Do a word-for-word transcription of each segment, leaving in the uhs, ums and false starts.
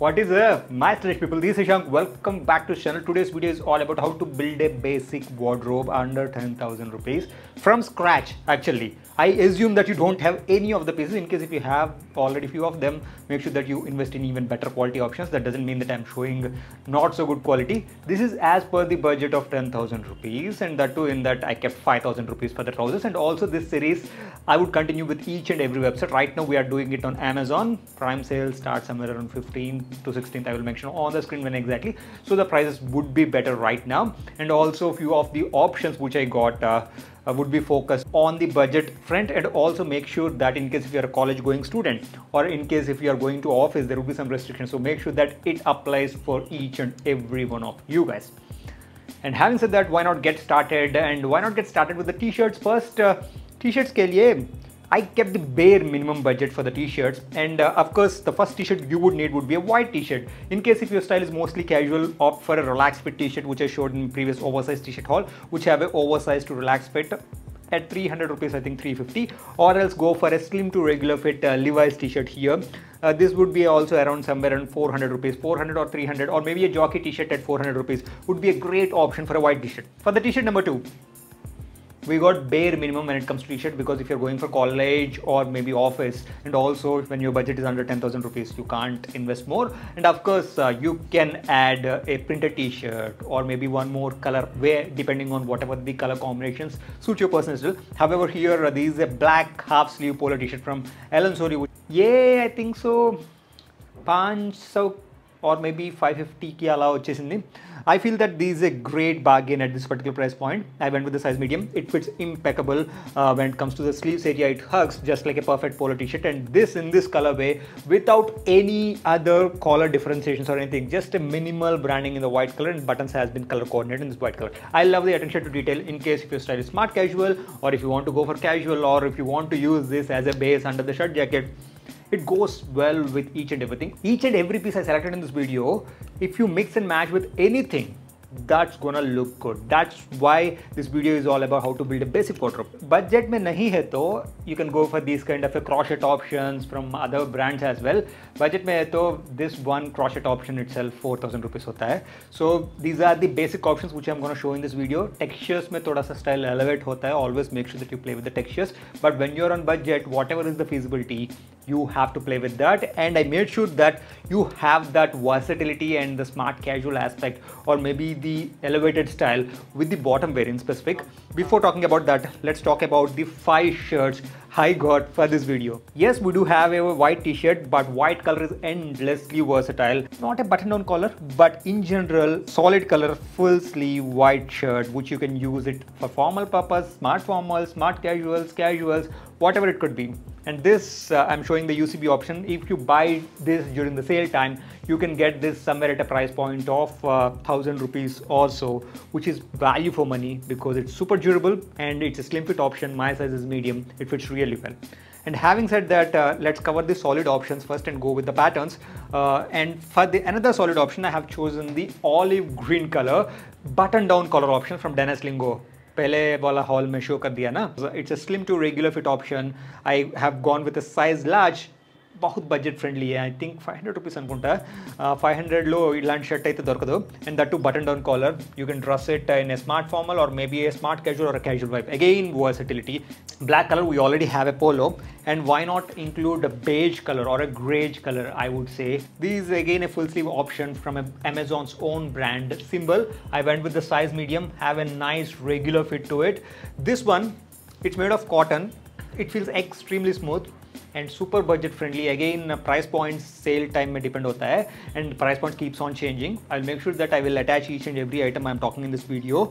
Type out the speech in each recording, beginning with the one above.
What is up, my Stretch people? This is Shashank. Welcome back to channel. Today's video is all about how to build a basic wardrobe under ten thousand rupees from scratch. Actually, I assume that you don't have any of the pieces. In case if you have already few of them, make sure that you invest in even better quality options. That doesn't mean that I'm showing not so good quality. This is as per the budget of ten thousand rupees, and that too in that I kept five thousand rupees for the trousers. And also this series I would continue with each and every website. Right now we are doing it on Amazon. Prime sale starts somewhere around fifteenth to sixteenth. I will mention on the screen when exactly, so the prices would be better right now. And also few of the options which I got uh, would be focused on the budget front. And also make sure that in case if you're a college going student or in case if you are going to office, there will be some restrictions, so make sure that it applies for each and every one of you guys. And having said that, why not get started? And why not get started with the t-shirts first? uh, t-shirts ke liye I kept the bare minimum budget for the t-shirts. And uh, of course the first t-shirt you would need would be a white t-shirt. In case if your style is mostly casual, opt for a relaxed fit t-shirt, which I showed in previous oversized t-shirt haul, which have an oversized to relaxed fit at three hundred rupees, I think three fifty, or else go for a slim to regular fit uh, Levi's t-shirt here. Uh, this would be also around somewhere around four hundred rupees, four hundred or three hundred, or maybe a Jockey t-shirt at four hundred rupees would be a great option for a white t-shirt. For the t-shirt number two, we got bare minimum when it comes to t-shirt, because if you're going for college or maybe office, and also when your budget is under ten thousand rupees, you can't invest more. And of course uh, you can add uh, a printed t-shirt or maybe one more color where depending on whatever the color combinations suit your personal style. However, here uh, there is a black half sleeve polo t-shirt from Allen Solly, which, yeah, I think so five hundred or maybe five fifty ki alav vachesindi. I feel that this is a great bargain at this particular price point. I went with the size medium. It fits impeccable. Uh, when it comes to the sleeves area, it hugs just like a perfect polo t-shirt. And this in this colorway without any other color differentiations or anything, just a minimal branding in the white color, and buttons has been color coordinated in this white color. I love the attention to detail. In case if your style is smart casual, or if you want to go for casual, or if you want to use this as a base under the shirt jacket, it goes well with each and everything. Each and every piece I selected in this video, if you mix and match with anything, that's gonna look good. That's why this video is all about how to build a basic wardrobe. Budget mein nahi hai to you can go for these kind of a crochet options from other brands as well. Budget mein hai to this one crochet option itself four thousand rupees hota hai. So these are the basic options which I'm gonna show in this video. Textures mein thoda sa style elevate hota hai. Always make sure that you play with the textures, but when you're on budget, whatever is the feasibility, you have to play with that. And I made sure that you have that versatility and the smart casual aspect, or maybe the elevated style with the bottom wear in specific. Before talking about that, let's talk about the five shirts I got for this video. Yes, we do have a white t-shirt, but white color is endlessly versatile. Not a button-down collar, but in general, solid color, full sleeve white shirt, which you can use it for formal purpose, smart formal, smart casuals, casuals, whatever it could be. And this, uh, I'm showing the U C B option. If you buy this during the sale time, you can get this somewhere at a price point of uh, thousand rupees or so, which is value for money because it's super durable and it's a slim fit option. My size is medium. It fits really well. And having said that, uh, let's cover the solid options first and go with the patterns. Uh, and for the another solid option, I have chosen the olive green color button down collar option from Dennis Lingo. Pehle wala haul mein show kar diya na. It's a slim to regular fit option. I have gone with a size large. Bahut budget friendly hai. I think five hundred rupees anukunta. uh, five hundred lo ilanti shirt aithe dorkadu, and that too button down collar. You can dress it in a smart formal or maybe a smart casual or a casual vibe. Again, versatility. Black color, we already have a polo, and why not include a beige color or a greige color? I would say this is again a full sleeve option from Amazon's own brand Symbol. I went with the size medium, have a nice regular fit to it. This one, it's made of cotton. It feels extremely smooth and super budget friendly. Again, price points sale time mein depend hota hai, and price point keeps on changing. I'll make sure that I will attach each and every item I'm talking in this video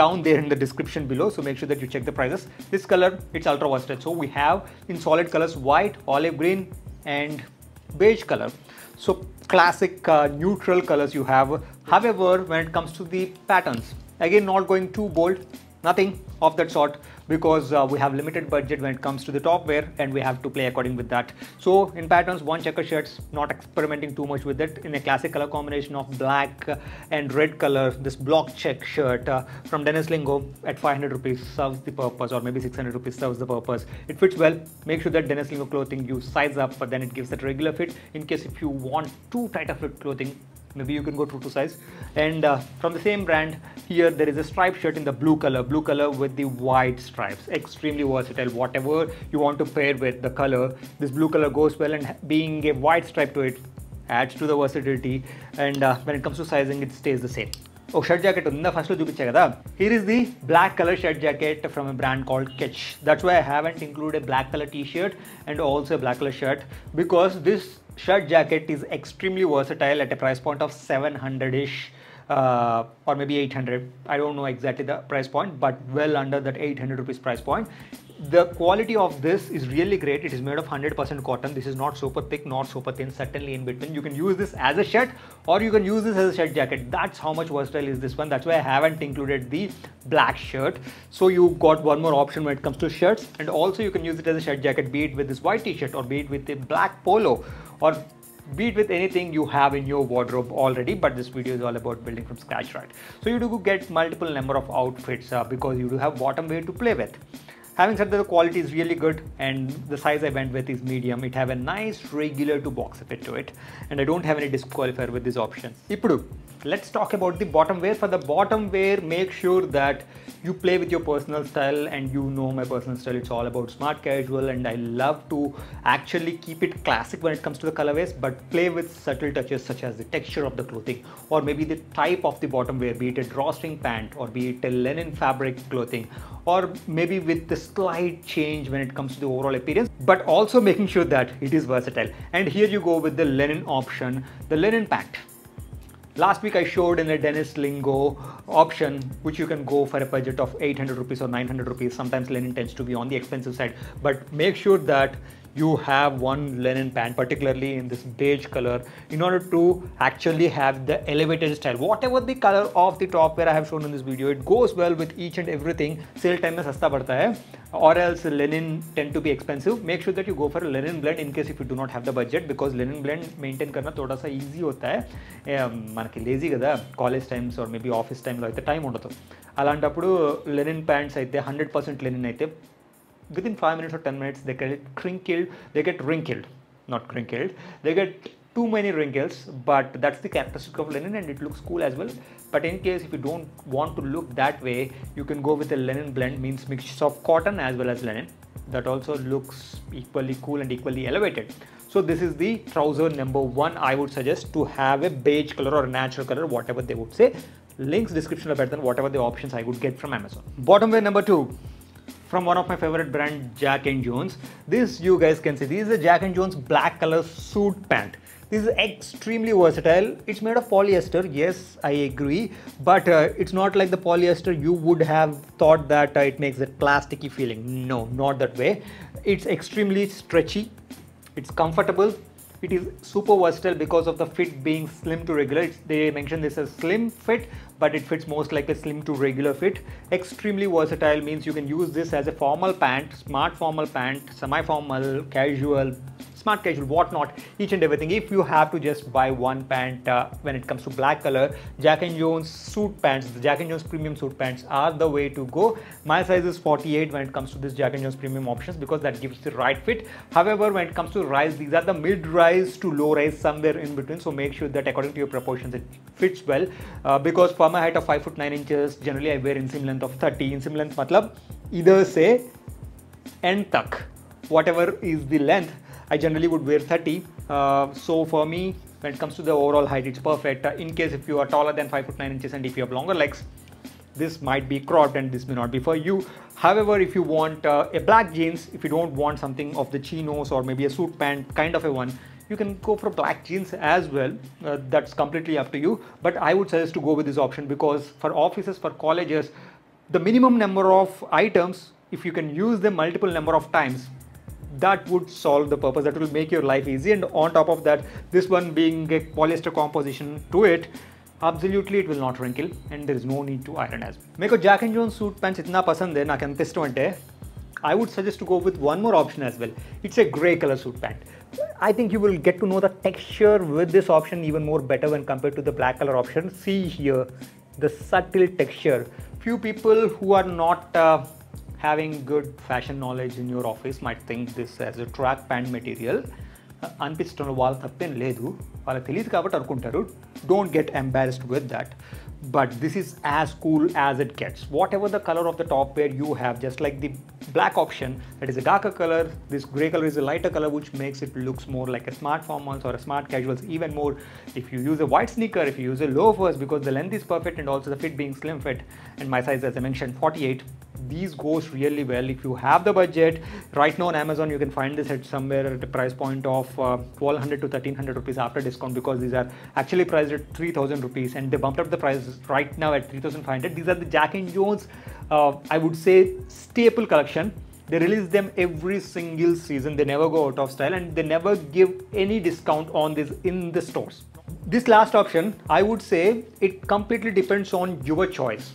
down there in the description below, so make sure that you check the prices. This color, it's ultra versatile. So we have in solid colors white, olive green and beige color. So classic uh, neutral colors you have. However, when it comes to the patterns, again, not going too bold, nothing of that sort, because uh, we have limited budget when it comes to the top wear and we have to play according with that. So in patterns, one checker shirts, not experimenting too much with it. In a classic color combination of black and red color, this block check shirt uh, from Dennis Lingo at five hundred rupees serves the purpose, or maybe six hundred rupees serves the purpose. It fits well. Make sure that Dennis Lingo clothing you size up, but then it gives that regular fit. In case if you want too tight a fit clothing, maybe you can go true to size. And uh, from the same brand, here there is a striped shirt in the blue color, blue color with the white stripes. Extremely versatile, whatever you want to pair with the color, this blue color goes well, and being a white stripe to it adds to the versatility. And uh, when it comes to sizing, it stays the same. Oh, shirt jacket unda first lo chupichega da. Here is the black color shirt jacket from a brand called Ketch. That's why I haven't included a black color t-shirt and also a black color shirt, because this shirt jacket is extremely versatile at a price point of seven hundred-ish uh, or maybe eight hundred. I don't know exactly the price point, but well under that eight hundred rupees price point. The quality of this is really great. It is made of one hundred percent cotton. This is not super thick, not super thin, certainly in between. You can use this as a shirt or you can use this as a shirt jacket. That's how much versatile is this one. That's why I haven't included the black shirt. So you got one more option when it comes to shirts, and also you can use it as a shirt jacket, be it with this white t-shirt or be it with a black polo or be it with anything you have in your wardrobe already. But this video is all about building from scratch, right? So you do get multiple number of outfits uh, because you do have bottom wear to play with. Having said that, the quality is really good and the size I went with is medium. It have a nice regular to box fit to it, and I don't have any disqualifier with this option. Now, let's talk about the bottom wear. For the bottom wear, make sure that you play with your personal style, and you know my personal style. It's all about smart casual, and I love to actually keep it classic when it comes to the colorways, but play with subtle touches such as the texture of the clothing or maybe the type of the bottom wear, be it a drawstring pant or be it a linen fabric clothing, or maybe with the slight change when it comes to the overall appearance, but also making sure that it is versatile. And here you go with the linen option, the linen pant. Last week I showed in a Dennis Lingo option, which you can go for a budget of eight hundred rupees or nine hundred rupees. Sometimes linen tends to be on the expensive side, but make sure that you have one linen pant, particularly in this beige color, in order to actually have the elevated style. Whatever the color of the top wear I have shown in this video, it goes well with each and everything. Sale time mein sasta padta hai, or else linen tend to be expensive. Make sure that you go for a linen blend in case if you do not have the budget, because linen blend maintain karna thoda sa easy hota hai, manaki lazy kada college times or maybe office time lo aithe time undadu. Alantapudu linen pants aithe one hundred percent linen aithe, within five minutes or ten minutes they get wrinkled, they get wrinkled, not crinkled, they get too many wrinkles, but that's the characteristic of linen and it looks cool as well. But in case if you don't want to look that way, you can go with a linen blend, means mixtures of cotton as well as linen. That also looks equally cool and equally elevated. So this is the trouser number one. I would suggest to have a beige color or a natural color, whatever they would say. Links description are better than whatever the options I would get from Amazon. Bottom wear number two, from one of my favorite brand, Jack and Jones. This you guys can see, this is a Jack and Jones black color suit pant. This is extremely versatile. It's made of polyester, yes, I agree, but uh, it's not like the polyester you would have thought that uh, it makes that plasticky feeling. No, not that way. It's extremely stretchy, it's comfortable, it is super versatile because of the fit being slim to regular. It's, they mentioned this as slim fit, but it fits most like a slim to regular fit. Extremely versatile means you can use this as a formal pant, smart formal pant, semi-formal, casual, smart casual, whatnot, each and everything. If you have to just buy one pant uh, when it comes to black color, Jack and Jones suit pants, the Jack and Jones premium suit pants are the way to go. My size is forty-eight when it comes to this Jack and Jones premium options, because that gives the right fit. However, when it comes to rise, these are the mid-rise to low-rise, somewhere in between. So make sure that according to your proportions, it fits well. Uh, because for my height of five foot nine inches, generally I wear inseam length of thirty. Inseam length matlab either say end tak, whatever is the length. I generally would wear thirty, uh, so for me when it comes to the overall height, it's perfect. Uh, in case if you are taller than five foot nine inches and if you have longer legs, this might be cropped and this may not be for you. However, if you want uh, a black jeans, if you don't want something of the chinos or maybe a suit pant kind of a one, you can go for black jeans as well. Uh, that's completely up to you, but I would suggest to go with this option, because for offices, for colleges, the minimum number of items, if you can use them multiple number of times, that would solve the purpose, that will make your life easy. And on top of that, this one being a polyester composition to it, absolutely it will not wrinkle and there is no need to iron as well. मेरे को Jack and Jones suit pants इतना पसंद है ना कि अंतिस्ट वन्टे है. I would suggest to go with one more option as well. It's a grey color suit pant. I think you will get to know the texture with this option even more better when compared to the black color option. See here, the subtle texture. Few people who are not uh, having good fashion knowledge in your office might think this as a track pant material. Don't get embarrassed with that. But this is as cool as it gets. Whatever the color of the top wear you have, just like the black option, that is a darker color, this grey color is a lighter color, which makes it looks more like a smart formals or a smart casuals, even more if you use a white sneaker, if you use a loafers, because the length is perfect and also the fit being slim fit, and my size as I mentioned forty-eight. These goes really well if you have the budget. Right now on Amazon you can find this at somewhere at a price point of uh, twelve hundred to thirteen hundred rupees after discount, because these are actually priced at three thousand rupees and they bumped up the prices right now at three thousand five hundred. These are the Jack and Jones uh, I would say staple collection. They release them every single season, they never go out of style and they never give any discount on this in the stores. This last option, I would say it completely depends on your choice.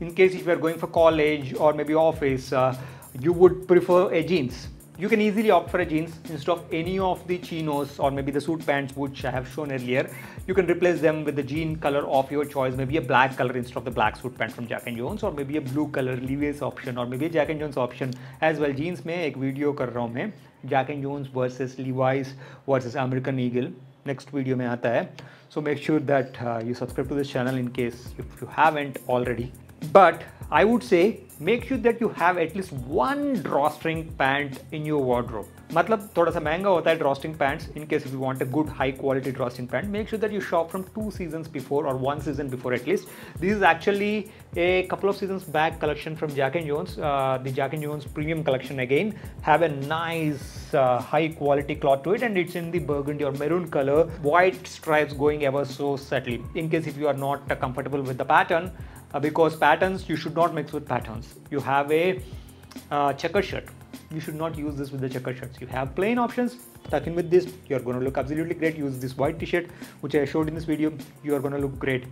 In case if you are going for college or maybe office, uh, you would prefer a jeans. You can easily opt for a jeans instead of any of the chinos or maybe the suit pants which I have shown earlier. You can replace them with the jean color of your choice, maybe a black color instead of the black suit pant from Jack and Jones, or maybe a blue color Levi's option, or maybe a Jack and Jones option as well. Jeans mein ek video kar raha hu main, Jack and Jones versus Levi's versus American Eagle. Next video mein aata hai. So make sure that uh, you subscribe to this channel in case if you haven't already. But I would say make sure that you have at least one drawstring pant in your wardrobe. मतलब थोड़ा सा महंगा होता है drawstring pants. In case if you want a good high quality drawstring pant, make sure that you shop from two seasons before or one season before at least. This is actually a couple of seasons back collection from Jack and Jones. Uh, the Jack and Jones premium collection again have a nice uh, high quality cloth to it, and it's in the burgundy or maroon color, white stripes going ever so subtly. In case if you are not uh, comfortable with the pattern. Uh, because patterns, you should not mix with patterns. You have a uh, checkered shirt, you should not use this with the checkered shirts. You have plain options, tuck in with this, you are going to look absolutely great. Use this white t-shirt which I showed in this video, you are going to look great.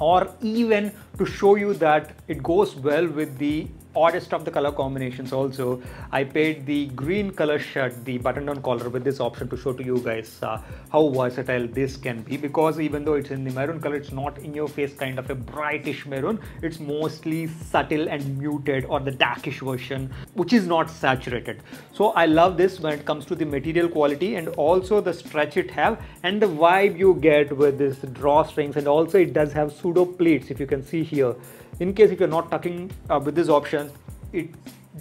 Or even to show you that it goes well with the oddest of the color combinations also, I paired the green color shirt, the button down collar with this option to show to you guys uh, how versatile this can be, because even though it's in the maroon color, it's not in your face kind of a brightish maroon, it's mostly subtle and muted, or the darkish version which is not saturated. So I love this when it comes to the material quality and also the stretch it have and the vibe you get with this drawstrings, and also it does have pseudo pleats if you can see here. In case if you're not tucking uh, with this option, it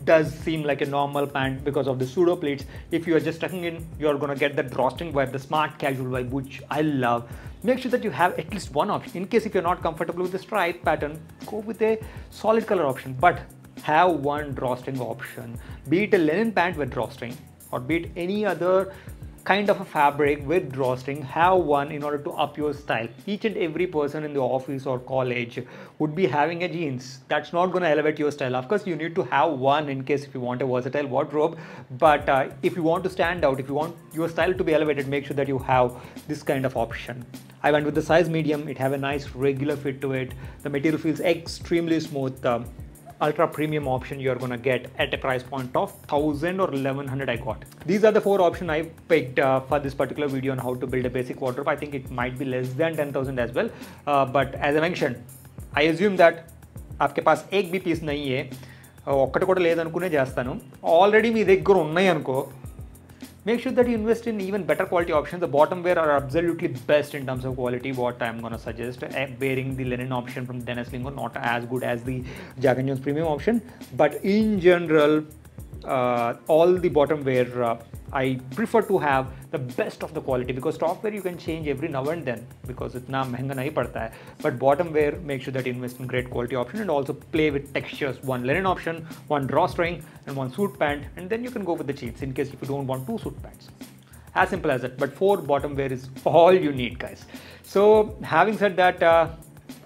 does seem like a normal pant because of the pseudo pleats. If you are just tucking in, you're gonna get the drawstring vibe, the smart casual vibe, which I love. Make sure that you have at least one option. In case if you're not comfortable with the stripe pattern, go with a solid color option, but have one drawstring option. Be it a linen pant with drawstring, or be it any other kind of a fabric with drawstring, have one in order to up your style. Each and every person in the office or college would be having a jeans. That's not going to elevate your style. Of course, you need to have one in case if you want a versatile wardrobe. But uh, if you want to stand out, if you want your style to be elevated, make sure that you have this kind of option. I went with the size medium. It have a nice regular fit to it. The material feels extremely smooth. Um, ultra premium option you're gonna get at a price point of one thousand or eleven hundred. I got these are the four options I picked uh, for this particular video on how to build a basic wardrobe. I think it might be less than ten thousand as well, uh, but as I mentioned, I assume that aapke paas ek bhi piece nahi hai okati kuda ledanukune chestanu already mee daggara unnayi anko. Make sure that you invest in even better quality options. The bottom wear are absolutely best in terms of quality. What I'm gonna suggest, wearing the linen option from Dennis Lingo, not as good as the Jack and Jones premium option, but in general, uh, all the bottom wear uh, I prefer to have the best of the quality, because top wear you can change every now and then because itna mehenga nahi padta hai. But bottom wear, make sure that you invest in great quality option and also play with textures. One linen option, one drawstring and one suit pant, and then you can go with the jeans in case if you don't want two suit pants. As simple as that. But four bottom wear is all you need, guys. So having said that, uh,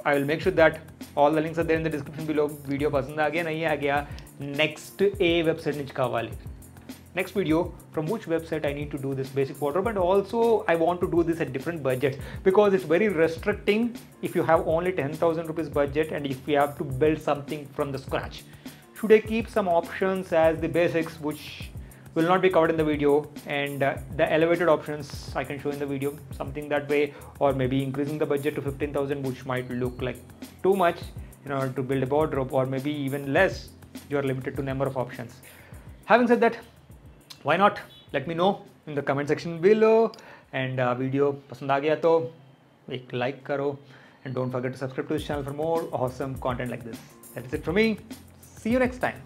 I will make sure that all the links are there in the description below. Video pasand aa gaya nahi aa gaya, next a website niche ka wali. next video from which website I need to do this basic wardrobe, and also I want to do this at different budgets, because it's very restricting if you have only ten thousand rupees budget and if you have to build something from the scratch. Should I keep some options as the basics which will not be covered in the video, and uh, the elevated options I can show in the video, something that way, or maybe increasing the budget to fifteen thousand, which might look like too much in order to build a wardrobe, or maybe even less. You are limited to number of options. Having said that, why not? Let me know in the comment section below. And uh, video pasand aa gaya to ek like karo, and don't forget to subscribe to this channel for more awesome content like this. That is it from me. See you next time.